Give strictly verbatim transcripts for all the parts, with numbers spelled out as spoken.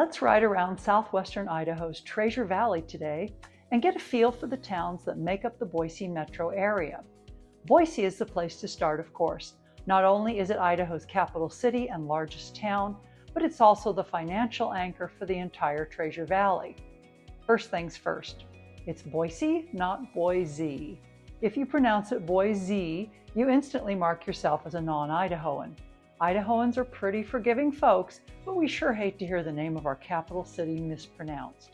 Let's ride around southwestern Idaho's Treasure Valley today and get a feel for the towns that make up the Boise metro area. Boise is the place to start, of course. Not only is it Idaho's capital city and largest town, but it's also the financial anchor for the entire Treasure Valley. First things first, it's Boise, not Boise. If you pronounce it Boise, you instantly mark yourself as a non-Idahoan. Idahoans are pretty forgiving folks, but we sure hate to hear the name of our capital city mispronounced.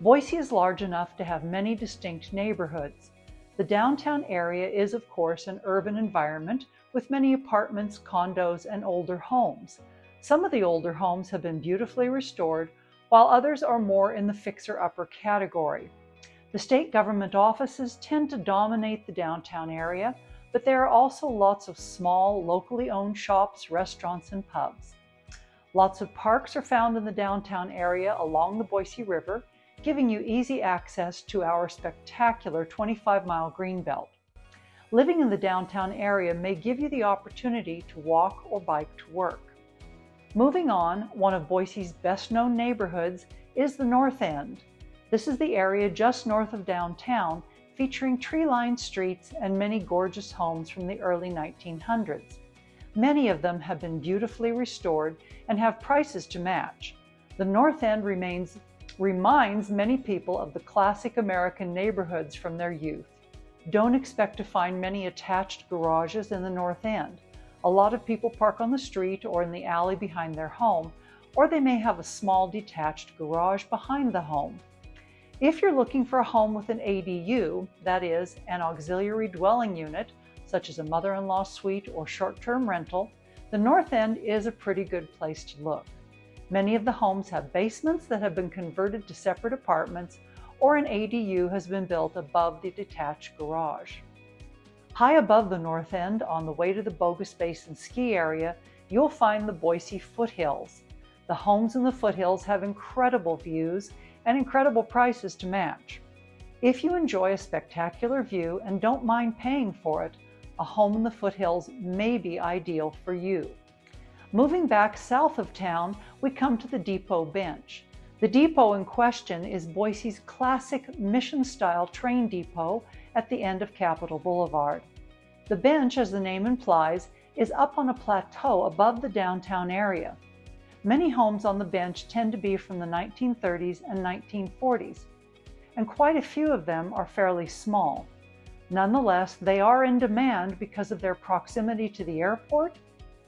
Boise is large enough to have many distinct neighborhoods. The downtown area is, of course, an urban environment with many apartments, condos, and older homes. Some of the older homes have been beautifully restored, while others are more in the fixer-upper category. The state government offices tend to dominate the downtown area, but there are also lots of small, locally owned shops, restaurants, and pubs. Lots of parks are found in the downtown area along the Boise River, giving you easy access to our spectacular twenty-five mile greenbelt. Living in the downtown area may give you the opportunity to walk or bike to work. Moving on, one of Boise's best-known neighborhoods is the North End. This is the area just north of downtown, featuring tree-lined streets and many gorgeous homes from the early nineteen hundreds. Many of them have been beautifully restored and have prices to match. The North End remains, reminds many people of the classic American neighborhoods from their youth. Don't expect to find many attached garages in the North End. A lot of people park on the street or in the alley behind their home, or they may have a small detached garage behind the home. If you're looking for a home with an A D U, that is, an auxiliary dwelling unit, such as a mother-in-law suite or short-term rental, the North End is a pretty good place to look. Many of the homes have basements that have been converted to separate apartments, or an A D U has been built above the detached garage. High above the North End, on the way to the Bogus Basin ski area, you'll find the Boise foothills. The homes in the foothills have incredible views and incredible prices to match. If you enjoy a spectacular view and don't mind paying for it, a home in the foothills may be ideal for you. Moving back south of town, we come to the depot bench. The depot in question is Boise's classic mission-style train depot at the end of Capitol Boulevard. The bench, as the name implies, is up on a plateau above the downtown area. Many homes on the bench tend to be from the nineteen thirties and nineteen forties, and quite a few of them are fairly small. Nonetheless, they are in demand because of their proximity to the airport,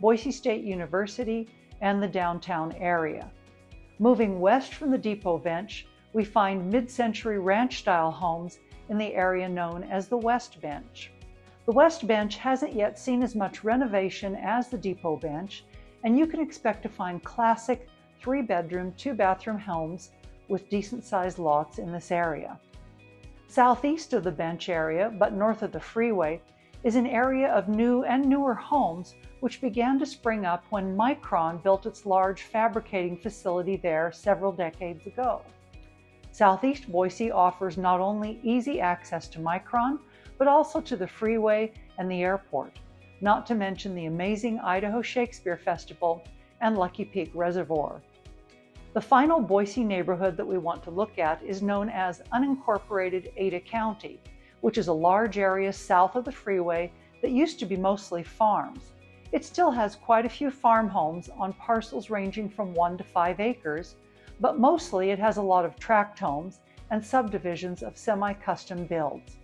Boise State University, and the downtown area. Moving west from the depot bench, we find mid-century ranch-style homes in the area known as the West Bench. The West Bench hasn't yet seen as much renovation as the depot bench, and you can expect to find classic three-bedroom, two-bathroom homes with decent-sized lots in this area. Southeast of the bench area, but north of the freeway, is an area of new and newer homes which began to spring up when Micron built its large fabricating facility there several decades ago. Southeast Boise offers not only easy access to Micron, but also to the freeway and the airport, not to mention the amazing Idaho Shakespeare Festival and Lucky Peak Reservoir. The final Boise neighborhood that we want to look at is known as unincorporated Ada County, which is a large area south of the freeway that used to be mostly farms. It still has quite a few farm homes on parcels ranging from one to five acres, but mostly it has a lot of tract homes and subdivisions of semi-custom builds.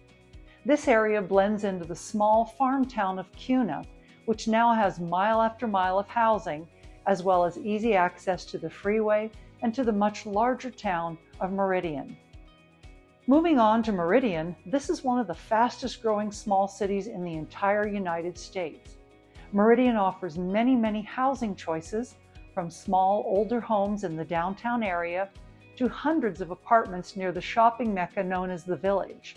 This area blends into the small farm town of Kuna, which now has mile after mile of housing, as well as easy access to the freeway and to the much larger town of Meridian. Moving on to Meridian, this is one of the fastest growing small cities in the entire United States. Meridian offers many, many housing choices, from small, older homes in the downtown area to hundreds of apartments near the shopping mecca known as the Village.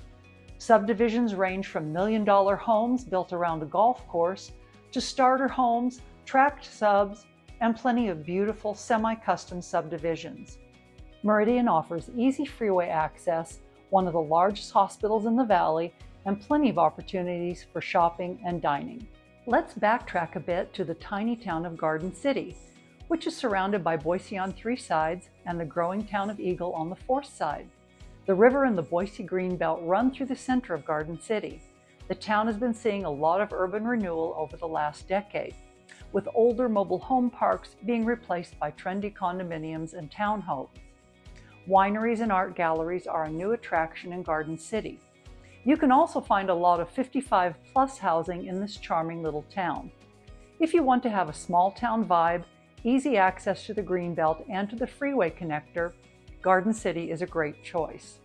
Subdivisions range from million-dollar homes built around a golf course to starter homes, tract subs, and plenty of beautiful semi-custom subdivisions. Meridian offers easy freeway access, one of the largest hospitals in the valley, and plenty of opportunities for shopping and dining. Let's backtrack a bit to the tiny town of Garden City, which is surrounded by Boise on three sides and the growing town of Eagle on the fourth side. The river and the Boise Greenbelt run through the center of Garden City. The town has been seeing a lot of urban renewal over the last decade, with older mobile home parks being replaced by trendy condominiums and townhomes. Wineries and art galleries are a new attraction in Garden City. You can also find a lot of fifty-five plus housing in this charming little town. If you want to have a small town vibe, easy access to the Greenbelt and to the freeway connector, Garden City is a great choice.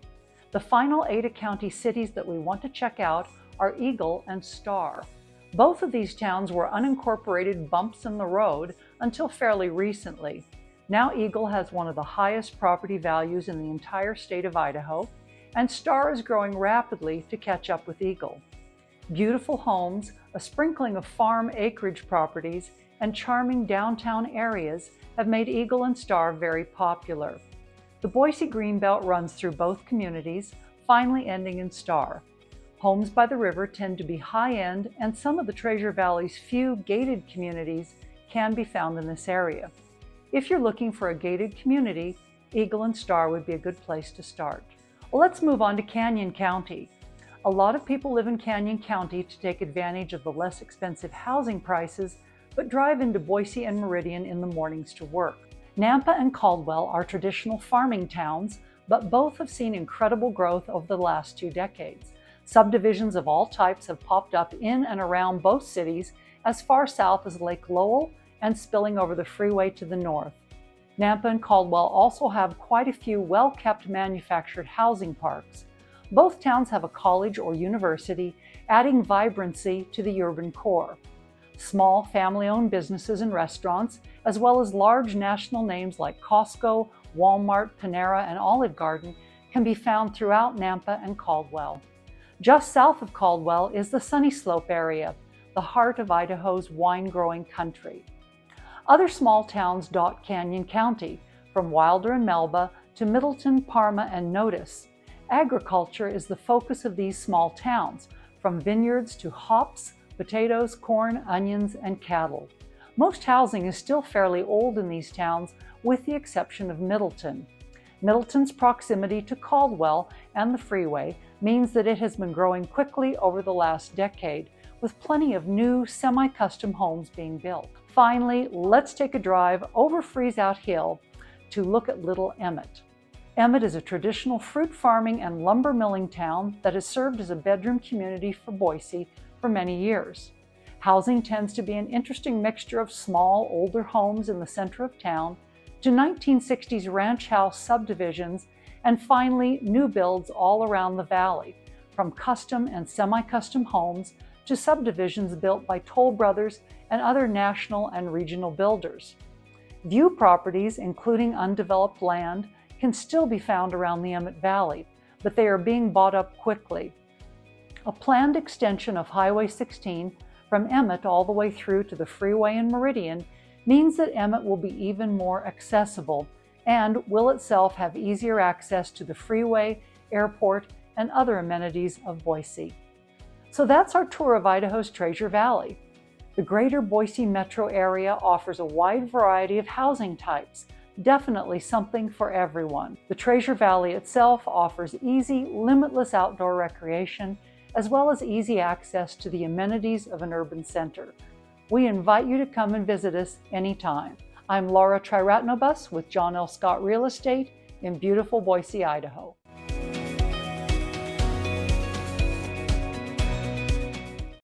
The final Ada County cities that we want to check out are Eagle and Star. Both of these towns were unincorporated bumps in the road until fairly recently. Now Eagle has one of the highest property values in the entire state of Idaho, and Star is growing rapidly to catch up with Eagle. Beautiful homes, a sprinkling of farm acreage properties, and charming downtown areas have made Eagle and Star very popular. The Boise Greenbelt runs through both communities, finally ending in Star. Homes by the river tend to be high-end, and some of the Treasure Valley's few gated communities can be found in this area. If you're looking for a gated community, Eagle and Star would be a good place to start. Well, let's move on to Canyon County. A lot of people live in Canyon County to take advantage of the less expensive housing prices, but drive into Boise and Meridian in the mornings to work. Nampa and Caldwell are traditional farming towns, but both have seen incredible growth over the last two decades. Subdivisions of all types have popped up in and around both cities as far south as Lake Lowell and spilling over the freeway to the north. Nampa and Caldwell also have quite a few well-kept manufactured housing parks. Both towns have a college or university, adding vibrancy to the urban core. Small family-owned businesses and restaurants, as well as large national names like Costco, Walmart, Panera, and Olive Garden, can be found throughout Nampa and Caldwell. Just south of Caldwell is the Sunny Slope area, the heart of Idaho's wine-growing country. Other small towns dot Canyon County, from Wilder and Melba to Middleton, Parma, and Notice. Agriculture is the focus of these small towns, from vineyards to hops, potatoes, corn, onions, and cattle. Most housing is still fairly old in these towns, with the exception of Middleton. Middleton's proximity to Caldwell and the freeway means that it has been growing quickly over the last decade, with plenty of new semi-custom homes being built. Finally, let's take a drive over Freeze-Out Hill to look at Little Emmett. Emmett is a traditional fruit farming and lumber milling town that has served as a bedroom community for Boise for many years. Housing tends to be an interesting mixture of small, older homes in the center of town to nineteen sixties ranch house subdivisions, and finally new builds all around the valley, from custom and semi-custom homes to subdivisions built by Toll Brothers and other national and regional builders. View properties, including undeveloped land, can still be found around the Emmett Valley, but they are being bought up quickly. A planned extension of Highway sixteen from Emmett all the way through to the freeway in Meridian means that Emmett will be even more accessible and will itself have easier access to the freeway, airport, and other amenities of Boise. So that's our tour of Idaho's Treasure Valley. The greater Boise metro area offers a wide variety of housing types, definitely something for everyone. The Treasure Valley itself offers easy, limitless outdoor recreation, as well as easy access to the amenities of an urban center. We invite you to come and visit us anytime. I'm Laura Trairatnobhas with John L. Scott Real Estate in beautiful Boise, Idaho.